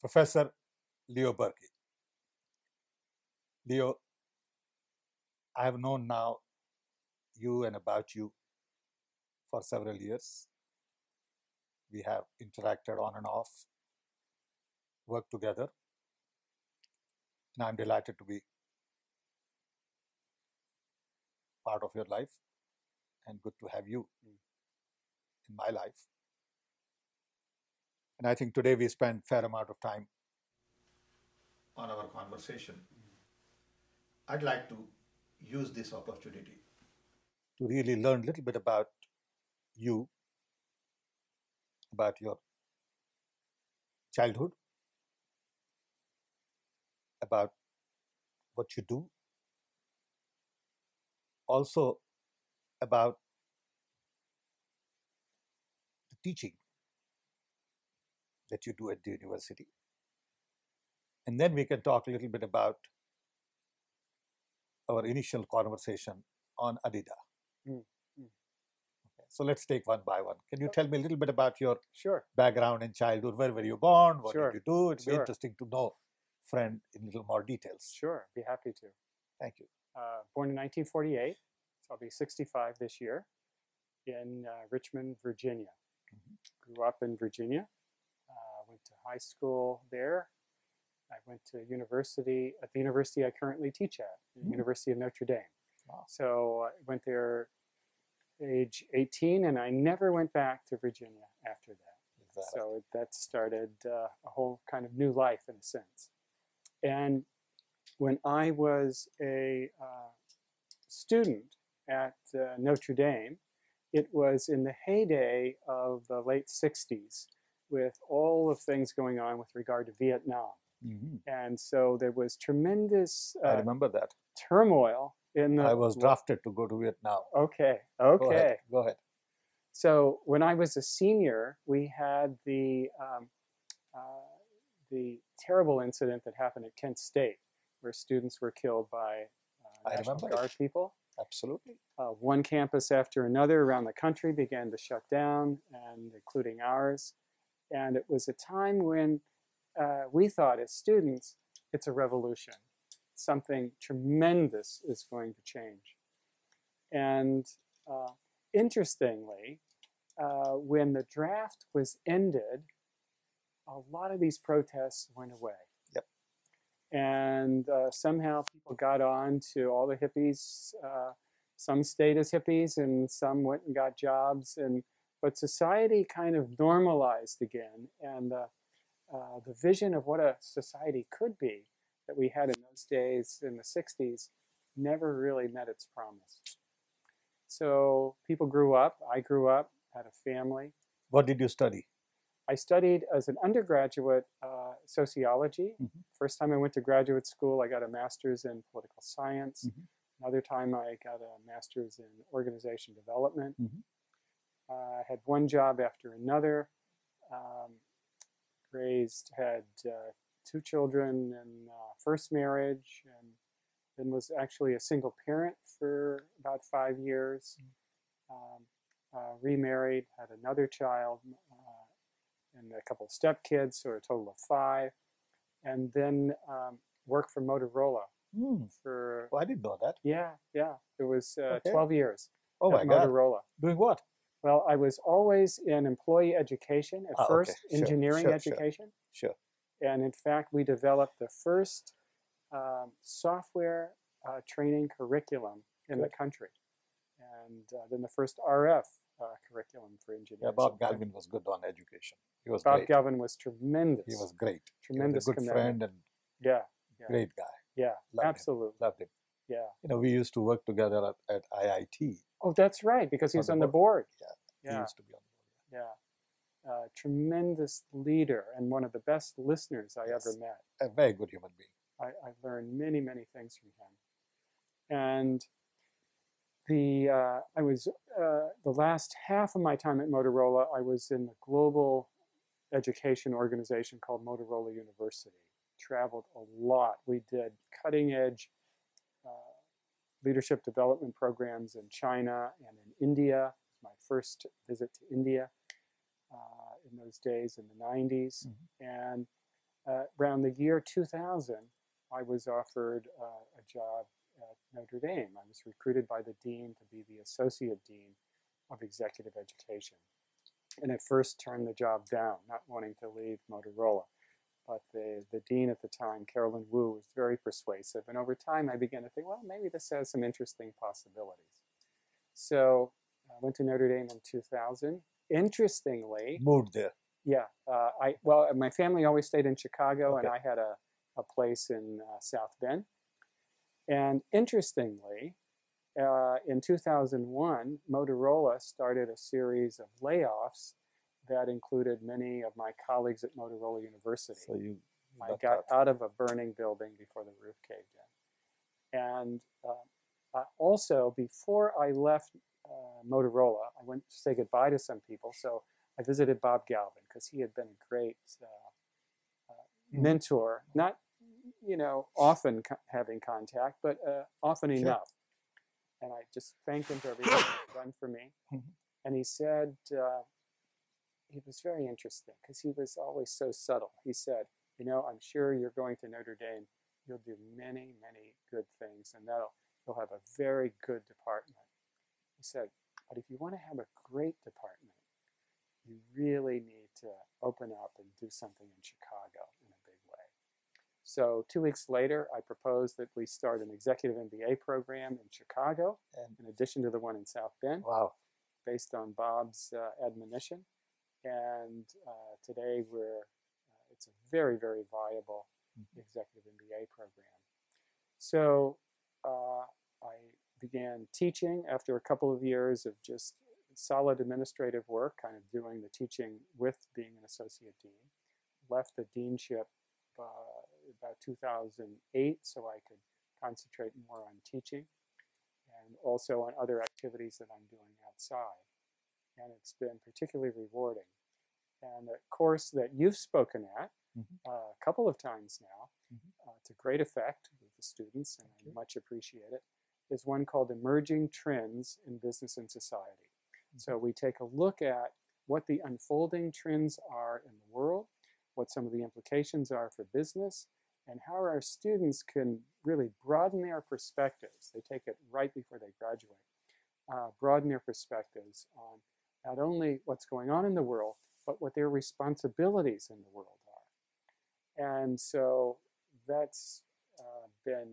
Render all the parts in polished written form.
Professor Leo Burke. Leo, I have known now you and about you for several years. We have interacted on and off, worked together, and I'm delighted to be part of your life and good to have you in my life. And I think today we spend a fair amount of time on our conversation. I'd like to use this opportunity to really learn a little bit about you, about your childhood, about what you do, also about the teaching that you do at the university. And then we can talk a little bit about our initial conversation on Adi Da. Okay, so let's take one by one. Can you tell me a little bit about your background in childhood? Where were you born? What did you do? It's interesting to know, friend, in a little more details. Sure, be happy to. Thank you. Born in 1948, so I'll be 65 this year, in Richmond, Virginia. Grew up in Virginia. Went to high school there. I went to university at the university I currently teach at, the University of Notre Dame. Wow. So I went there age 18, and I never went back to Virginia after that. Exactly. So that started a whole kind of new life in a sense. And when I was a student at Notre Dame, it was in the heyday of the late 60s with all the things going on with regard to Vietnam. And so there was tremendous I remember that. Turmoil in the... I was drafted to go to Vietnam. Okay, okay. Go ahead. Go ahead. So when I was a senior, we had the terrible incident that happened at Kent State, where students were killed by National Guard people. Absolutely. One campus after another around the country began to shut down, and including ours. And it was a time when we thought as students, it's a revolution. Something tremendous is going to change. And interestingly, when the draft was ended, a lot of these protests went away. And somehow people got on to all the hippies. Some stayed as hippies and some went and got jobs. But society kind of normalized again. And the vision of what a society could be that we had in those days in the 60s never really met its promise. So people grew up. I grew up, had a family. What did you study? I studied as an undergraduate sociology. First time I went to graduate school, I got a master's in political science. Another time I got a master's in organization development. I had one job after another. Had two children in first marriage, and then was actually a single parent for about 5 years. Remarried, had another child, and a couple of stepkids, so a total of 5. And then worked for Motorola. For I didn't know that. Yeah, yeah. It was 12 years at Motorola. Doing what? Well, I was always in employee education at first, engineering education. And in fact, we developed the first software training curriculum in the country. And then the first RF curriculum for engineers. Yeah, Bob Galvin was good on education. He was Bob Galvin was tremendous. He was great. Tremendous he was a good friend and great guy. Yeah, absolutely. Loved him. Yeah. You know, we used to work together at IIT. Oh, that's right, because he was on the board. Yeah, he used to be on the board. Yeah. Tremendous leader and one of the best listeners I ever met. A very good human being. I learned many, many things from him. And the I was, the last half of my time at Motorola, I was in the global education organization called Motorola University. Traveled a lot. We did cutting edge leadership development programs in China and in India. My first visit to India in those days in the 90s. And around the year 2000, I was offered a job at Notre Dame. I was recruited by the dean to be the associate dean of executive education. And at first turned the job down, not wanting to leave Motorola. But the dean at the time, Carolyn Wu, was very persuasive. And over time, I began to think, well, maybe this has some interesting possibilities. So I went to Notre Dame in 2000. Interestingly, moved there. Yeah. Well, my family always stayed in Chicago, okay. And I had a place in South Bend. And interestingly, in 2001, Motorola started a series of layoffs that included many of my colleagues at Motorola University. So I got out of a burning building before the roof caved in. And also, before I left Motorola, I went to say goodbye to some people. So I visited Bob Galvin because he had been a great mentor, not often having contact, but often enough. And I just thanked him for everything he'd done for me. And he said, it was very interesting because he was always so subtle. He said, I'm sure you're going to Notre Dame. You'll do many, many good things, and you'll have a very good department. He said, but if you want to have a great department, you really need to open up and do something in Chicago in a big way. So 2 weeks later, I proposed that we start an executive MBA program in Chicago, in addition to the one in South Bend, based on Bob's admonition. And today it's a very, very viable executive MBA program. So I began teaching after a couple of years of just solid administrative work, kind of doing the teaching with being an associate dean. Left the deanship about 2008 so I could concentrate more on teaching and also on other activities that I'm doing outside. And it's been particularly rewarding. And a course that you've spoken at a couple of times now, to great effect with the students, and I much appreciate it, is one called Emerging Trends in Business and Society. So we take a look at what the unfolding trends are in the world, what some of the implications are for business, and how our students can really broaden their perspectives. They take it right before they graduate, broaden their perspectives on not only what's going on in the world, but what their responsibilities in the world are. And so that's been,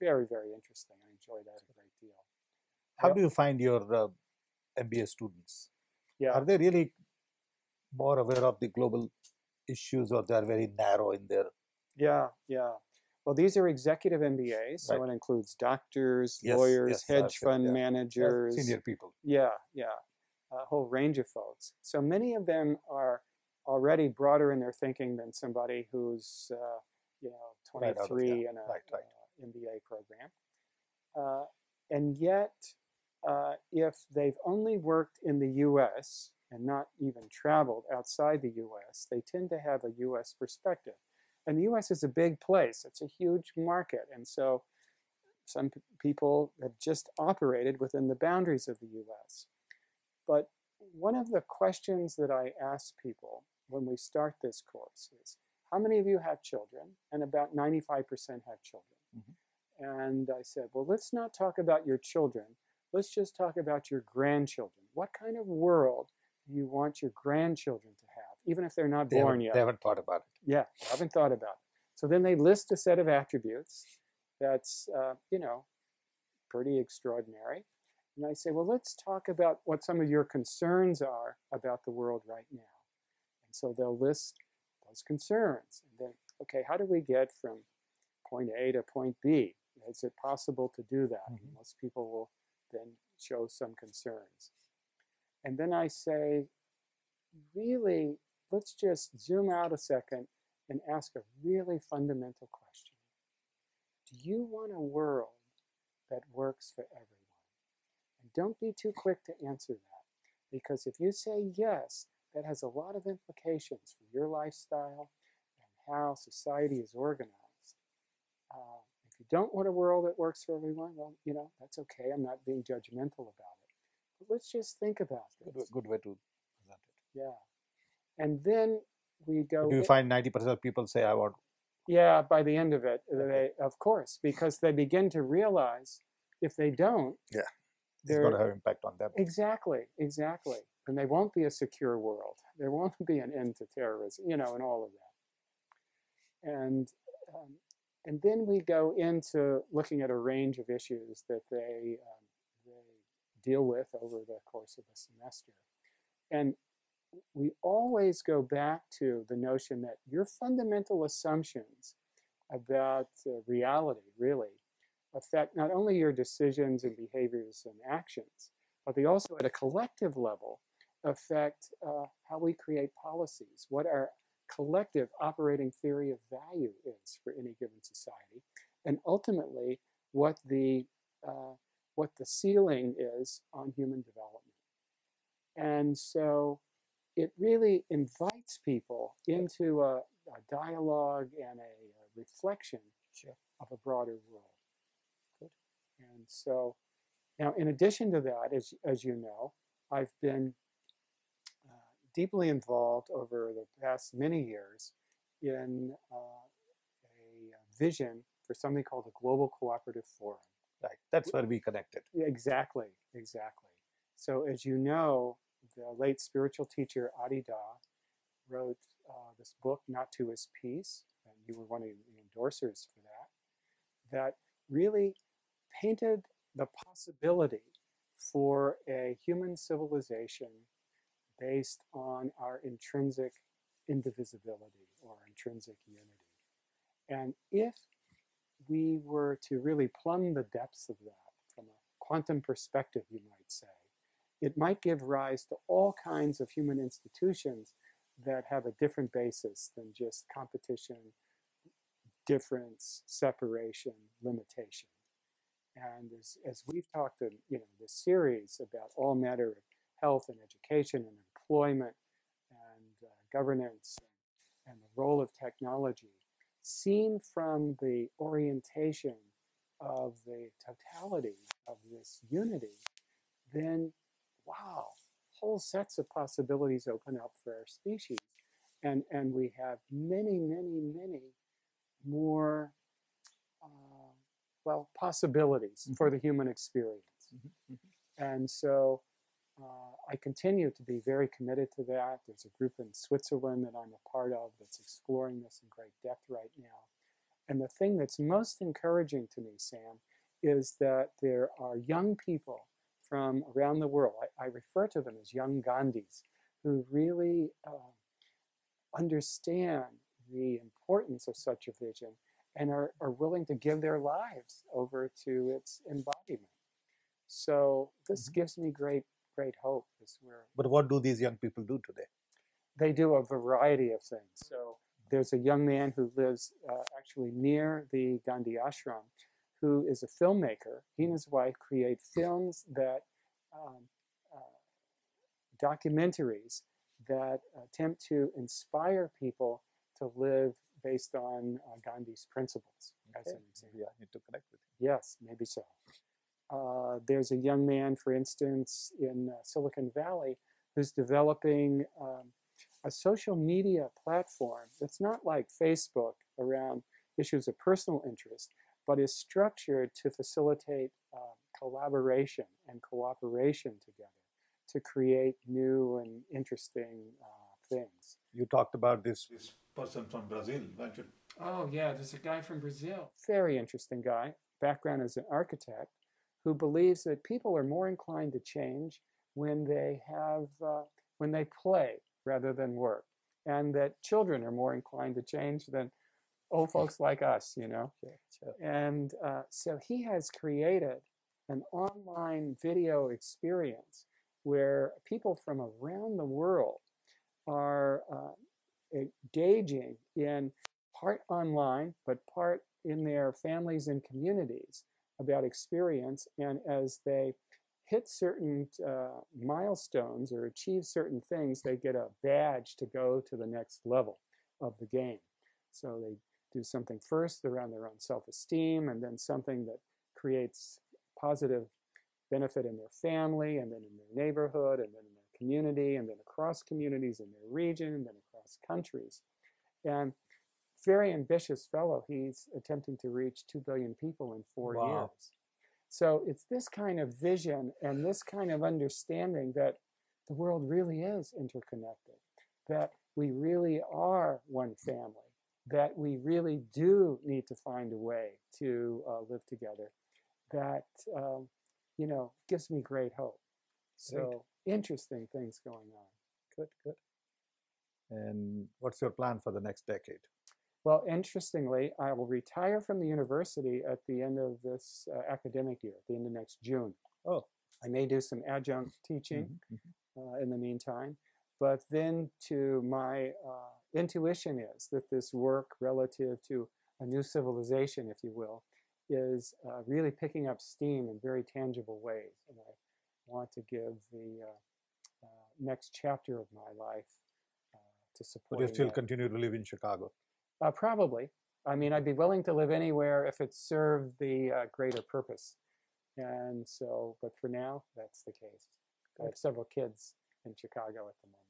very, very interesting. I enjoy that a great deal. How do you find your MBA students? Are they really more aware of the global issues, or they're very narrow in their... Well, these are executive MBAs, so it includes doctors, lawyers, hedge fund managers. Senior people. A whole range of folks. So many of them are already broader in their thinking than somebody who's, 23 in a MBA program. And yet, if they've only worked in the U.S. and not even traveled outside the U.S., they tend to have a U.S. perspective. And the U.S. is a big place. It's a huge market. And so some people have just operated within the boundaries of the U.S. But one of the questions that I ask people when we start this course is, how many of you have children? And about 95% have children. And I said, well, let's not talk about your children. Let's just talk about your grandchildren. What kind of world do you want your grandchildren to have, even if they're not born yet? They haven't thought about it. Yeah, they haven't thought about it. So then they list a set of attributes that's, pretty extraordinary. And I say, well, let's talk about what some of your concerns are about the world right now. And so they'll list those concerns. And then, okay, how do we get from point A to point B? Is it possible to do that? Most people will then show some concerns. And then I say, really, let's just zoom out a second and ask a really fundamental question. Do you want a world that works for everyone? And don't be too quick to answer that, because if you say yes, that has a lot of implications for your lifestyle and how society is organized. If you don't want a world that works for everyone, well, that's okay. I'm not being judgmental about it. But let's just think about this. Good way to present it. Yeah. And then we go. Do you find 90% of people say, I want? Yeah, by the end of it, they, of course, because they begin to realize if they don't. Yeah, it's going to have an impact on them. Exactly, exactly. And they won't be a secure world. There won't be an end to terrorism, you know, and all of that. And then we go into looking at a range of issues that they deal with over the course of a semester. And we always go back to the notion that your fundamental assumptions about reality really affect not only your decisions and behaviors and actions, but they also at a collective level affect how we create policies, what our collective operating theory of value is for any given society, and ultimately what the ceiling is on human development. And so it really invites people into a dialogue and a reflection of a broader world. Good. And so now, in addition to that, as you know, I've been deeply involved over the past many years in a vision for something called the Global Cooperative Forum. Right. That's where we connected. Exactly, exactly. So as you know, the late spiritual teacher Adi Da wrote this book, Not to His Peace, and you were one of the endorsers for that, that really painted the possibility for a human civilization based on our intrinsic indivisibility or intrinsic unity. And if we were to really plumb the depths of that from a quantum perspective, you might say, it might give rise to all kinds of human institutions that have a different basis than just competition, difference, separation, limitation. And as we've talked in this series about all matter of health and education and employment and governance and the role of technology, seen from the orientation of the totality of this unity, then wow, whole sets of possibilities open up for our species. And we have many, many, many more well, possibilities mm-hmm. for the human experience. Mm-hmm. Mm-hmm. And so I continue to be very committed to that. There's a group in Switzerland that I'm a part of that's exploring this in great depth right now. And the thing that's most encouraging to me, Sam, is that there are young people from around the world. I refer to them as young Gandhis, who really understand the importance of such a vision and are willing to give their lives over to its embodiment. So this mm-hmm. gives me great, great hope. But what do these young people do today? They do a variety of things. So there's a young man who lives actually near the Gandhi Ashram, who is a filmmaker. He and his wife create films that, documentaries that attempt to inspire people to live based on Gandhi's principles. Okay. As an example. Yeah, I need to connect with him. Yes, maybe so. There's a young man, for instance, in Silicon Valley who's developing a social media platform that's not like Facebook around issues of personal interest, but is structured to facilitate collaboration and cooperation together to create new and interesting things. You talked about this person from Brazil, don't you? Oh yeah, there's a guy from Brazil. Very interesting guy, background as an architect, who believes that people are more inclined to change when they play rather than work, and that children are more inclined to change than old folks like us, you know. Yeah, sure. And so he has created an online video experience where people from around the world are engaging in part online, but part in their families and communities about experience. And as they hit certain milestones or achieve certain things, they get a badge to go to the next level of the game. So they do something first around their own self-esteem, and then something that creates positive benefit in their family, and then in their neighborhood, and then in their community, and then across communities in their region, and then across developed countries. And very ambitious fellow. He's attempting to reach 2 billion people in 4 wow. years. So it's this kind of vision and this kind of understanding that the world really is interconnected, that we really are one family, that we really do need to find a way to live together, that, you know, gives me great hope. So great. Interesting things going on. Good, good. And what's your plan for the next decade? Well, interestingly, I will retire from the university at the end of this academic year, at the end of next June. Oh. I may do some adjunct teaching in the meantime, but then to my intuition is that this work relative to a new civilization, if you will, is really picking up steam in very tangible ways. And I want to give the next chapter of my life to support. But you still continue to live in Chicago? Probably. I mean, I'd be willing to live anywhere if it served the greater purpose. And so, but for now, that's the case. I have several kids in Chicago at the moment.